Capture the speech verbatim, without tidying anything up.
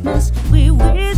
Christmas we wish.